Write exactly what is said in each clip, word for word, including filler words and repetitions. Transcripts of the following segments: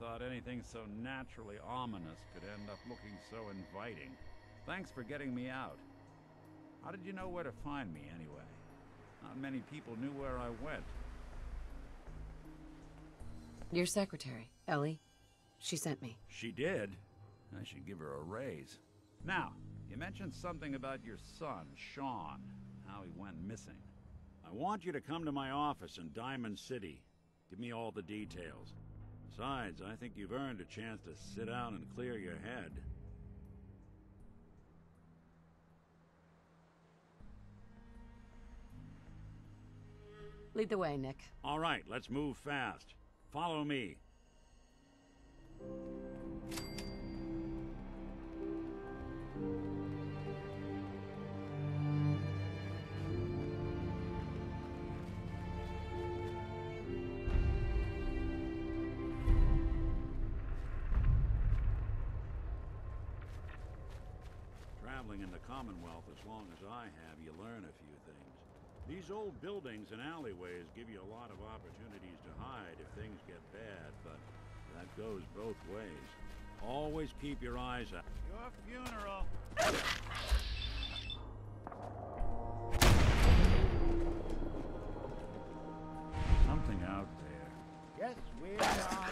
thought anything so naturally ominous could end up looking so inviting. Thanks for getting me out. How did you know where to find me, anyway? Not many people knew where I went. Your secretary, Ellie. She sent me. She did? I should give her a raise. Now, you mentioned something about your son, Sean, how he went missing. I want you to come to my office in Diamond City. Give me all the details. Besides, I think you've earned a chance to sit down and clear your head. Lead the way, Nick. All right, let's move fast. Follow me. Traveling in the Commonwealth as long as I have, you learn a few things. These old buildings and alleyways give you a lot of opportunities to hide if things get bad, but that goes both ways. Always keep your eyes out. Your funeral! Something out there. Yes, we are.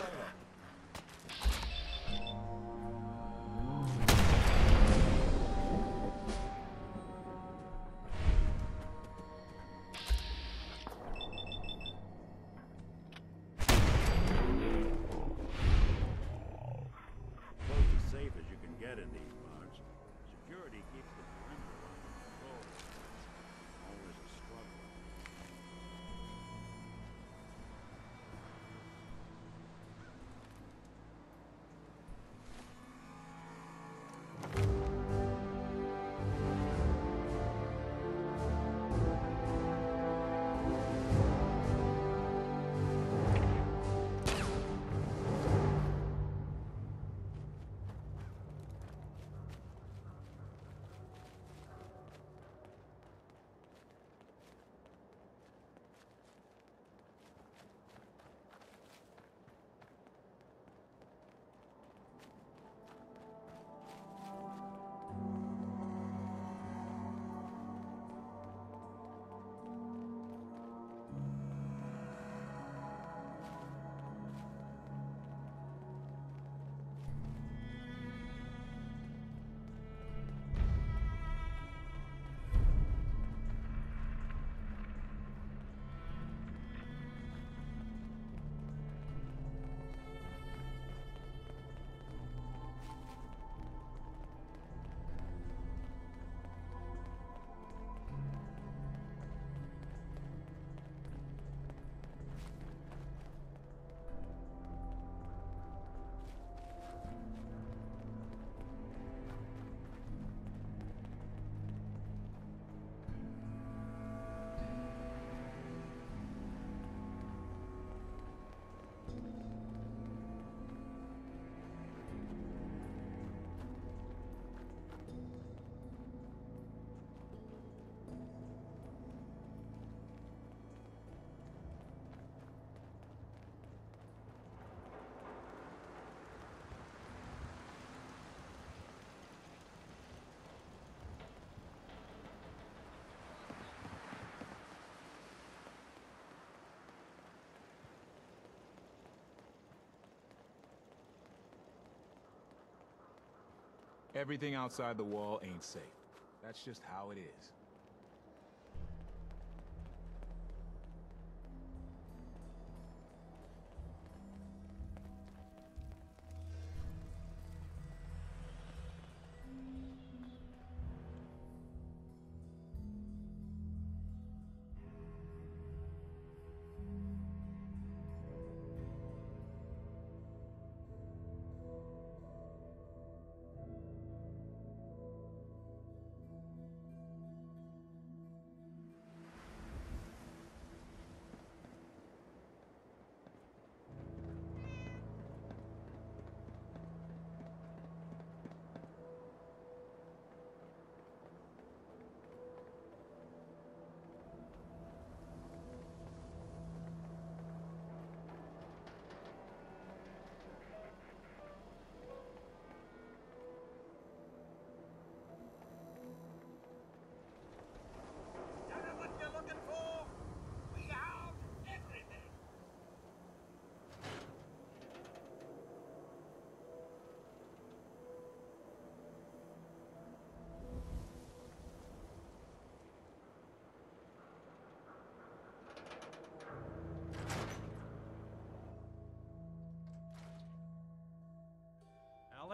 Everything outside the wall ain't safe. That's just how it is.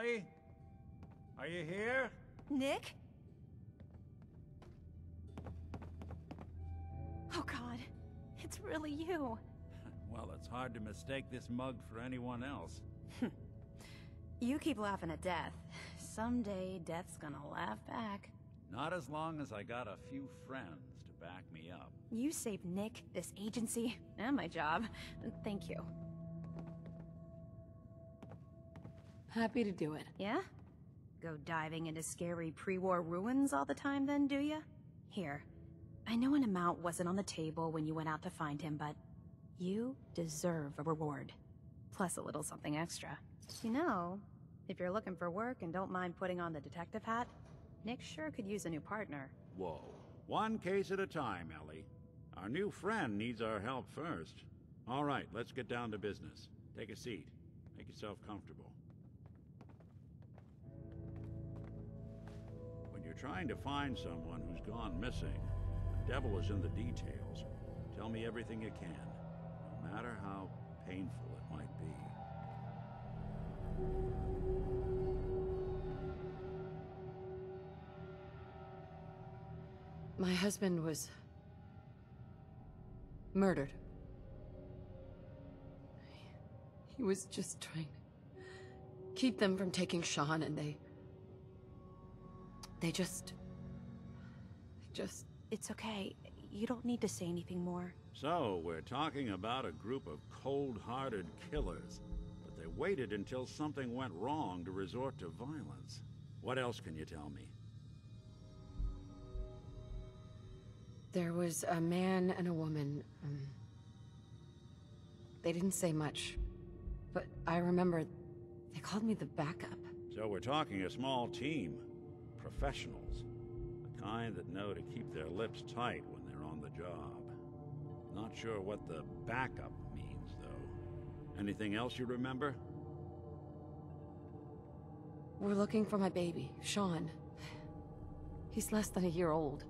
Ellie? Are you here? Nick? Oh God, it's really you. Well, it's hard to mistake this mug for anyone else. You keep laughing at death. Someday, death's gonna laugh back. Not as long as I got a few friends to back me up. You saved Nick, this agency, and my job. Thank you. Happy to do it. Yeah? Go diving into scary pre-war ruins all the time then, do you? Here. I know an amount wasn't on the table when you went out to find him, but you deserve a reward. Plus a little something extra. You know, if you're looking for work and don't mind putting on the detective hat, Nick sure could use a new partner. Whoa. One case at a time, Ellie. Our new friend needs our help first. All right, let's get down to business. Take a seat. Make yourself comfortable. When you're trying to find someone who's gone missing, the devil is in the details. Tell me everything you can, no matter how painful it might be. My husband was murdered. He, he was just trying to keep them from taking Sean, and they... They just... They just... It's okay. You don't need to say anything more. So, we're talking about a group of cold-hearted killers. But they waited until something went wrong to resort to violence. What else can you tell me? There was a man and a woman. Um, they didn't say much, but I remember they called me the backup. So we're talking a small team. Professionals. The kind that know to keep their lips tight when they're on the job. Not sure what the backup means, though. Anything else you remember? We're looking for my baby, Sean. He's less than a year old.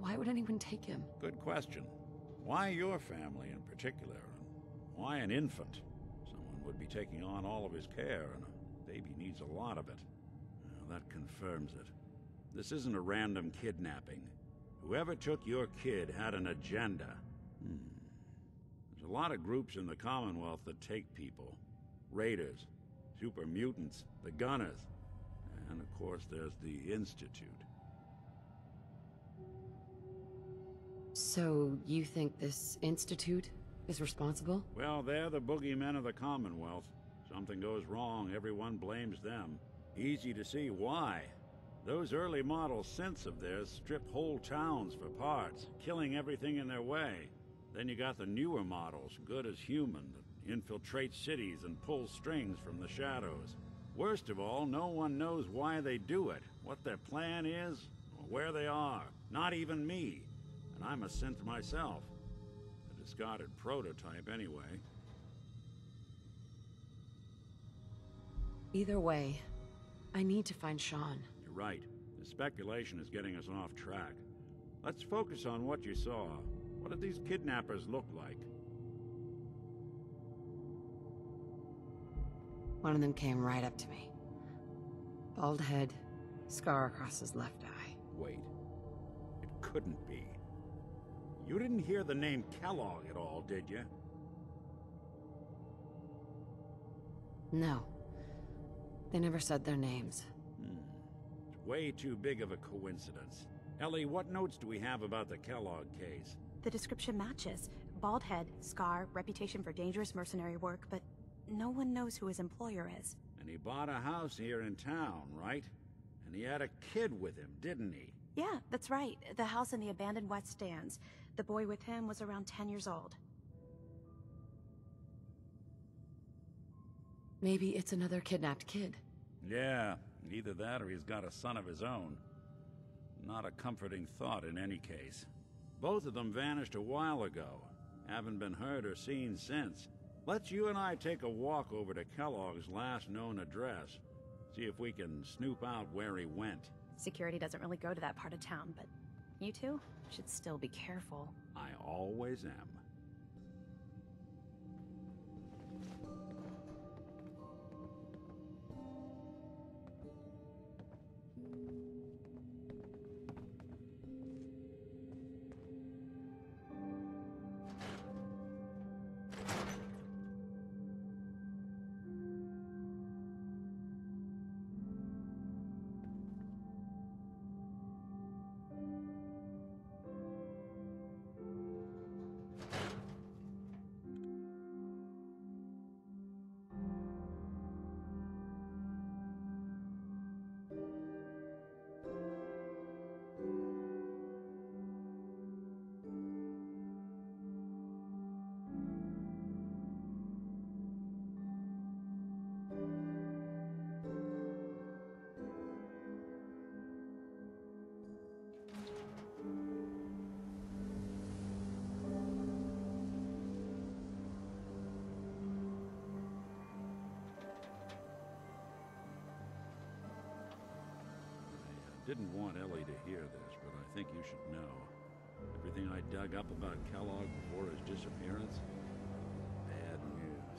Why would anyone take him? Good question. Why your family in particular? And why an infant? Someone would be taking on all of his care, and a baby needs a lot of it. Well, that confirms it. This isn't a random kidnapping. Whoever took your kid had an agenda. Hmm. There's a lot of groups in the Commonwealth that take people. Raiders, super mutants, the Gunners, and of course there's the Institute. So, you think this Institute is responsible? Well, they're the boogeymen of the Commonwealth. Something goes wrong, everyone blames them. Easy to see why. Those early model synths of theirs strip whole towns for parts, killing everything in their way. Then you got the newer models, good as human, that infiltrate cities and pull strings from the shadows. Worst of all, no one knows why they do it, what their plan is, or where they are. Not even me. And I'm a synth myself. A discarded prototype, anyway. Either way, I need to find Sean. You're right. The speculation is getting us off track. Let's focus on what you saw. What did these kidnappers look like? One of them came right up to me. Bald head, scar across his left eye. Wait. It couldn't be. You didn't hear the name Kellogg at all, did you? No. They never said their names. Hmm. It's way too big of a coincidence. Ellie, what notes do we have about the Kellogg case? The description matches. Bald head, scar, reputation for dangerous mercenary work, but no one knows who his employer is. And he bought a house here in town, right? And he had a kid with him, didn't he? Yeah, that's right. The house in the abandoned West Stands. The boy with him was around ten years old. Maybe it's another kidnapped kid. Yeah, either that or he's got a son of his own. Not a comforting thought in any case. Both of them vanished a while ago. Haven't been heard or seen since. Let's you and I take a walk over to Kellogg's last known address. See if we can snoop out where he went. Security doesn't really go to that part of town, but you two should still be careful. I always am. didn't want Ellie to hear this, but I think you should know. Everything I dug up about Kellogg before his disappearance? Bad news.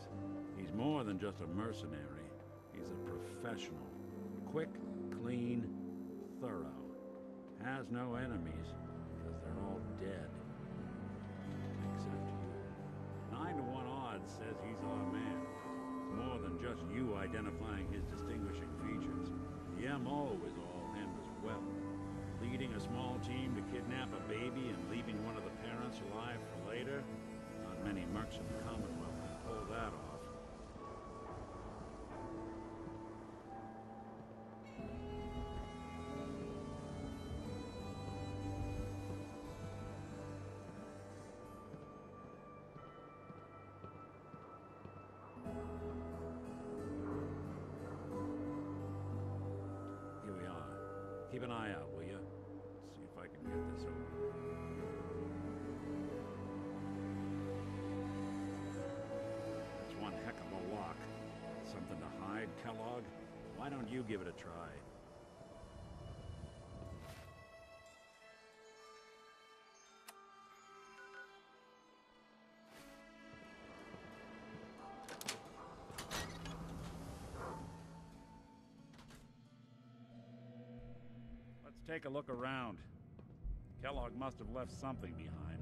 He's more than just a mercenary. He's a professional. Quick, clean, thorough. Has no enemies, because they're all dead. Except you. Nine to one odds says he's our man. It's more than just you identifying his distinguishing features. The M O is all him as well. Leading a small team to kidnap a baby and leaving one of the parents alive for later? Not many mercs in the Commonwealth can pull that off. Keep an eye out, will you? Let's see if I can get this open. That's one heck of a lock. Something to hide, Kellogg? Why don't you give it a try? Take a look around. Kellogg must have left something behind.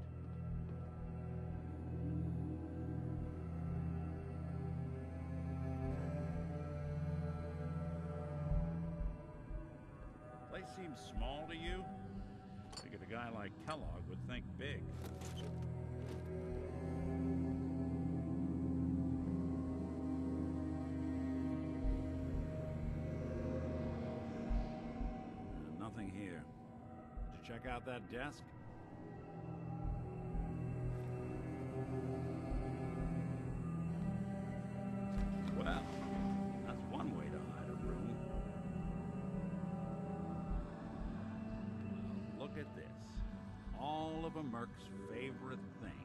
Place seems small to you? Figured a guy like Kellogg would think big. Nothing here. Did you check out that desk? Well, that's one way to hide a room. Look at this. All of a merc's favorite things.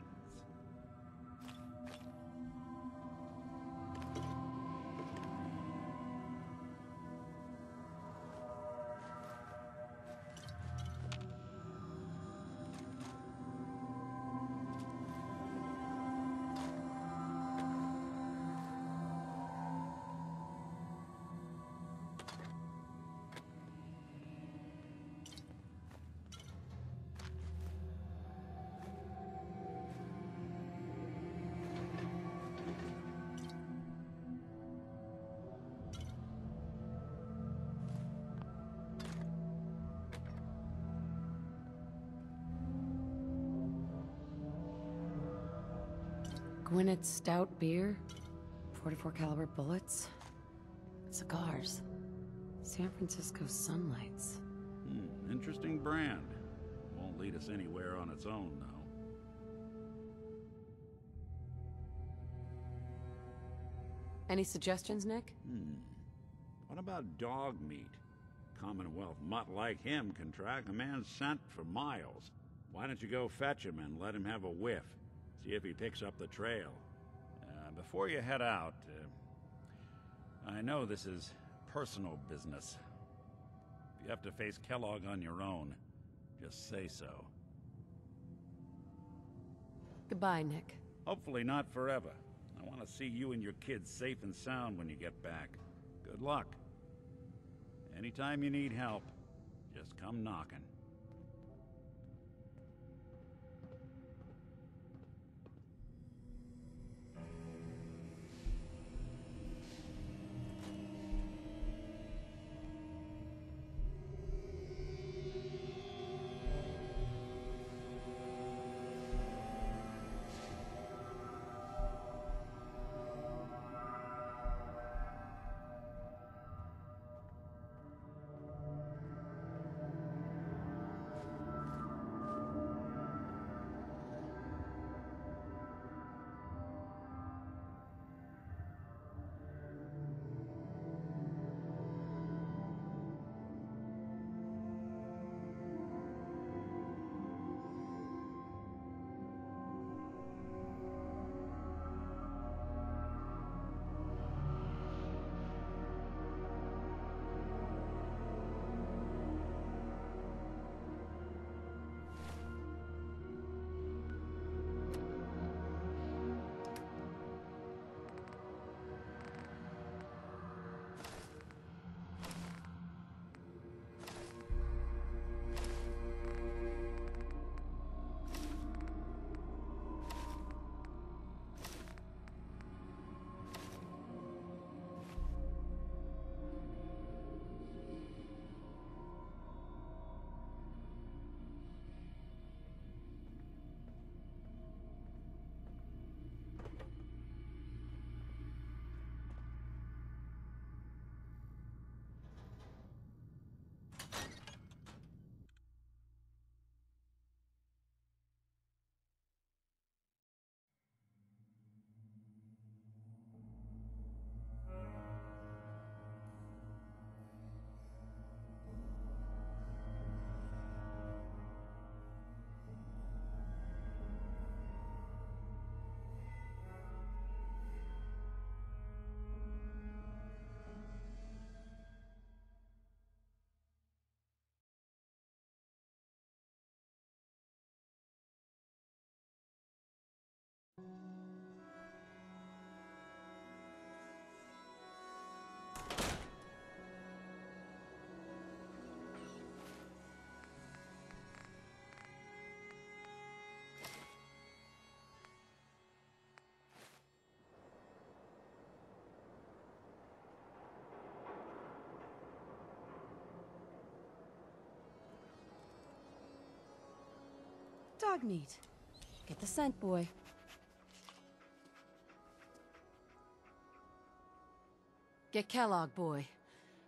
Gwinnett's Stout Beer, forty-four caliber bullets, cigars, San Francisco Sunlights. Hmm, interesting brand. Won't lead us anywhere on its own, though. Any suggestions, Nick? Hmm. What about dog meat? Commonwealth mutt like him can track a man's scent for miles. Why don't you go fetch him and let him have a whiff? See if he picks up the trail. Uh, before you head out, uh, I know this is personal business. If you have to face Kellogg on your own, just say so. Goodbye, Nick. Hopefully not forever. I want to see you and your kids safe and sound when you get back. Good luck. Anytime you need help, just come knocking. Dog meat. Get the scent, boy. Get Kellogg, boy.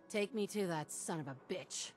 Take me to that son of a bitch.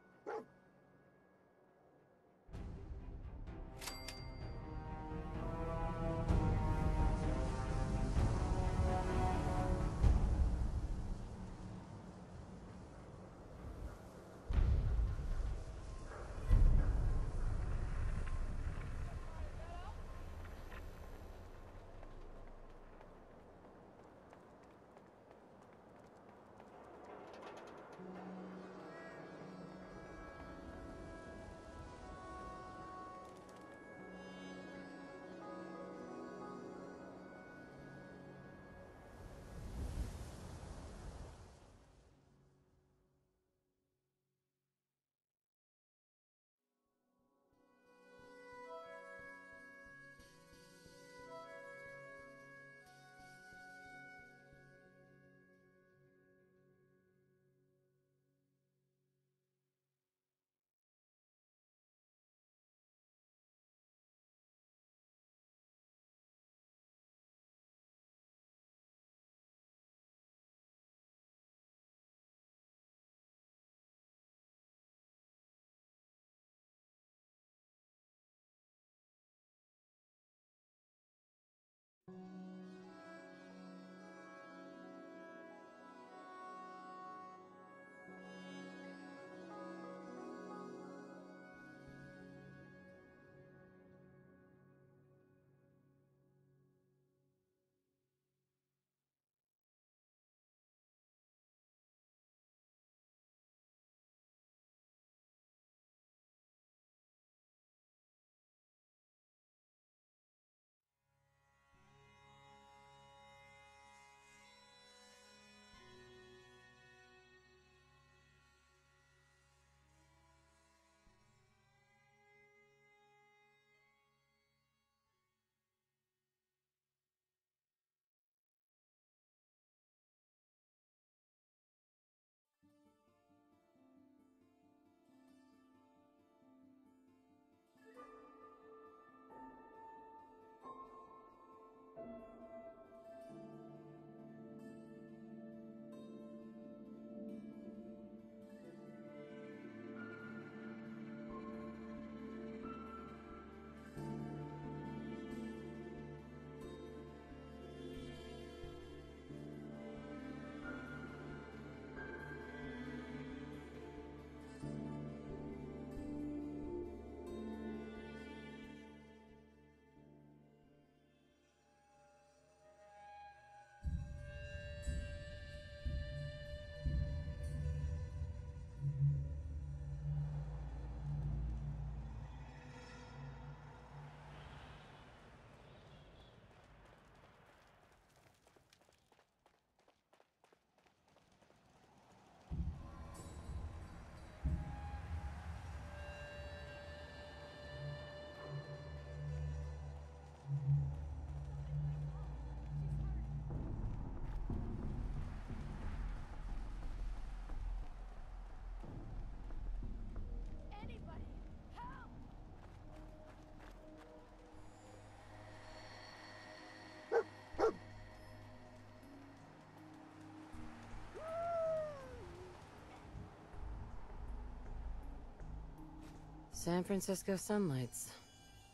San Francisco Sunlights.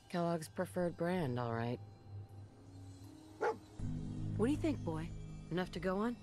Kellogg's preferred brand, all right. What do you think, boy? Enough to go on?